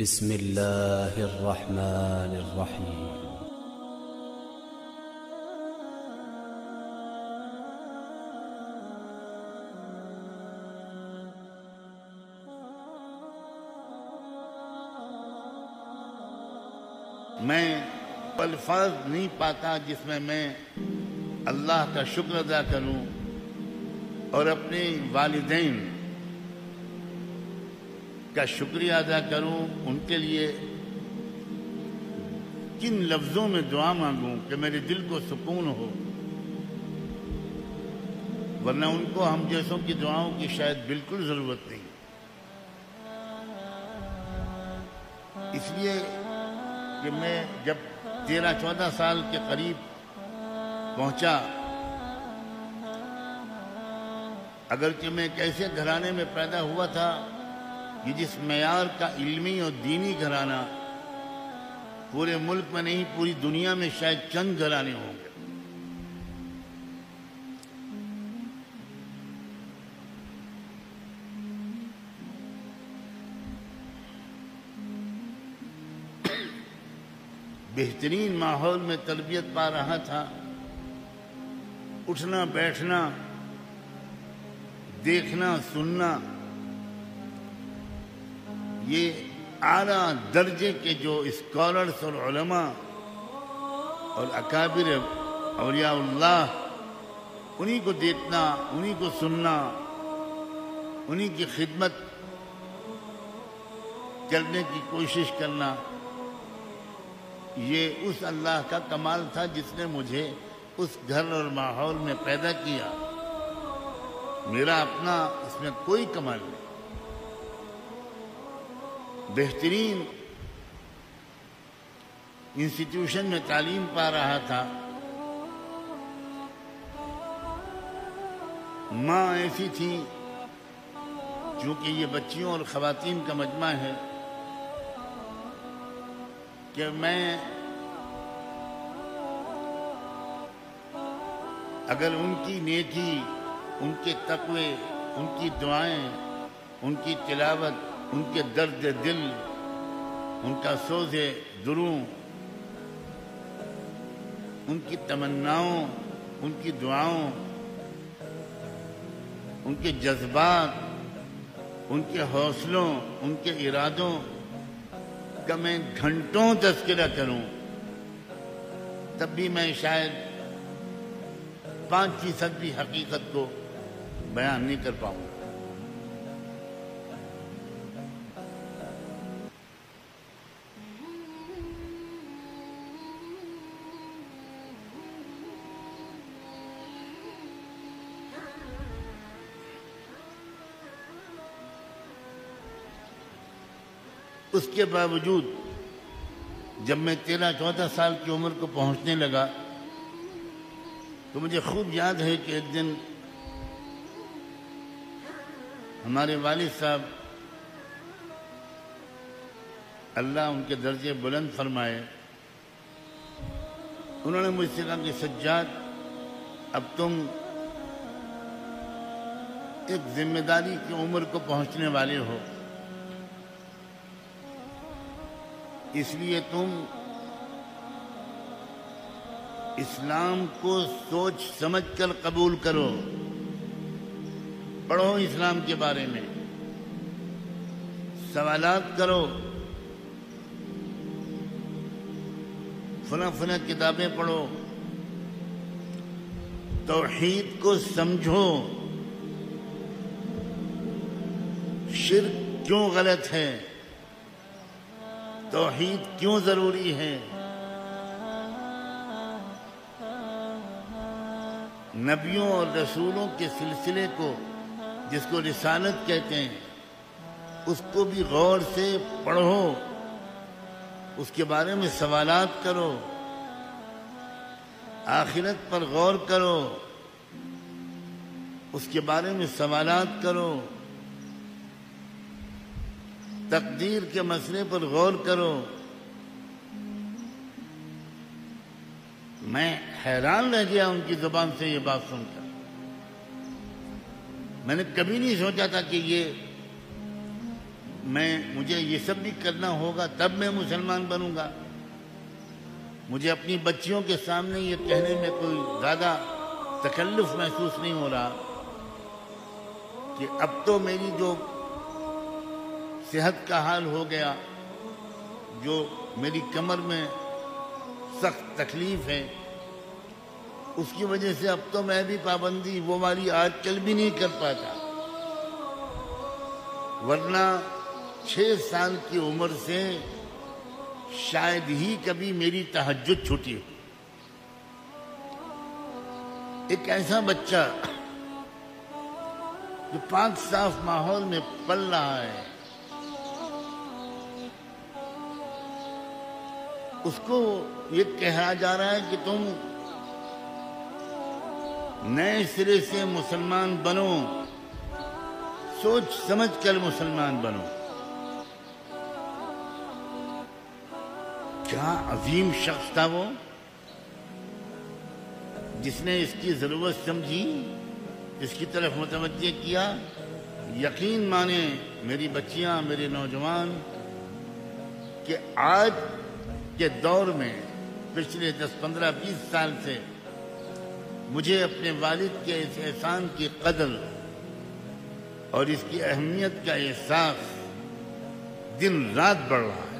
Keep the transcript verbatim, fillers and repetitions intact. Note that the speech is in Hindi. बिस्मिल्लाहिर्रहमानिर्रहीम। मैं अल्फाज नहीं पाता जिसमें मैं अल्लाह का शुक्र अदा करूं और अपने वालिदैन का शुक्रिया अदा करूं, उनके लिए किन लफ्जों में दुआ मांगूं कि मेरे दिल को सुकून हो, वरना उनको हम जैसों की दुआओं की शायद बिल्कुल जरूरत नहीं। इसलिए कि मैं जब तेरह चौदह साल के करीब पहुंचा, अगर कि मैं कैसे घराने में पैदा हुआ था कि जिस मयार का इल्मी और दीनी घराना पूरे मुल्क में नहीं पूरी दुनिया में शायद चंद घराने होंगे, बेहतरीन माहौल में तरबियत पा रहा था। उठना बैठना देखना सुनना ये आला दर्जे के जो स्कॉलर्स और उलमा और अकाबिर औलियाउल्लाह, उन्हीं को देखना उन्हीं को सुनना उन्हीं की खिदमत करने की कोशिश करना, ये उस अल्लाह का कमाल था जिसने मुझे उस घर और माहौल में पैदा किया। मेरा अपना इसमें कोई कमाल नहीं। बेहतरीन इंस्टीट्यूशन में तालीम पा रहा था। माँ ऐसी थी, चूँकि ये बच्चियों और ख़वातीन का मजमा है, कि मैं अगर उनकी नेकी, उनके तक़वे, उनकी दुआएं, उनकी तिलावत, उनके दर्द दिल, उनका सोज़े दुरूं, उनकी तमन्नाओं, उनकी दुआओं, उनके जज्बात, उनके हौसलों, उनके इरादों का मैं घंटों तज़किरा करूं, तब भी मैं शायद पाँच फीसद भी हकीकत को बयान नहीं कर पाऊंगा। उसके बावजूद जब मैं तेरह चौदह साल की उम्र को पहुंचने लगा, तो मुझे खूब याद है कि एक दिन हमारे वालिद साहब अल्लाह उनके दर्जे बुलंद फरमाए, उन्होंने मुझसे कहा कि सज्जाद, अब तुम एक जिम्मेदारी की उम्र को पहुंचने वाले हो, इसलिए तुम इस्लाम को सोच समझ कर कबूल करो, पढ़ो इस्लाम के बारे में, सवालात करो, फला फला किताबें पढ़ो, तौहीद को समझो, शिर्क क्यों गलत है, तौहीद क्यों जरूरी है, नबियों और रसूलों के सिलसिले को जिसको रिसालत कहते हैं उसको भी गौर से पढ़ो, उसके बारे में सवालात करो, आखिरत पर गौर करो, उसके बारे में सवालात करो, तकदीर के मसले पर गौर करो। मैं हैरान रह गया उनकी जुबान से ये बात सुनकर। मैंने कभी नहीं सोचा था कि ये मैं मुझे ये सब भी करना होगा तब मैं मुसलमान बनूंगा। मुझे अपनी बच्चियों के सामने ये कहने में कोई ज़्यादा तकल्लुफ़ महसूस नहीं हो रहा कि अब तो मेरी जो सेहत का हाल हो गया, जो मेरी कमर में सख्त तकलीफ़ है, उसकी वजह से अब तो मैं भी पाबंदी वो वाली आजकल भी नहीं कर पाता, वरना छः साल की उम्र से शायद ही कभी मेरी तहज्जुद छूटी हो। एक ऐसा बच्चा जो पाक साफ माहौल में पल रहा है, उसको ये कहा जा रहा है कि तुम नए सिरे से मुसलमान बनो, सोच समझ कर मुसलमान बनो। क्या अजीम शख्स था वो जिसने इसकी जरूरत समझी, इसकी तरफ मुतवज्जे किया। यकीन माने मेरी बच्चियां, मेरे नौजवान, कि आज के दौर में पिछले दस पंद्रह बीस साल से मुझे अपने वालिद के इस एहसान की कदर और इसकी अहमियत का एहसास दिन रात बढ़ रहा है।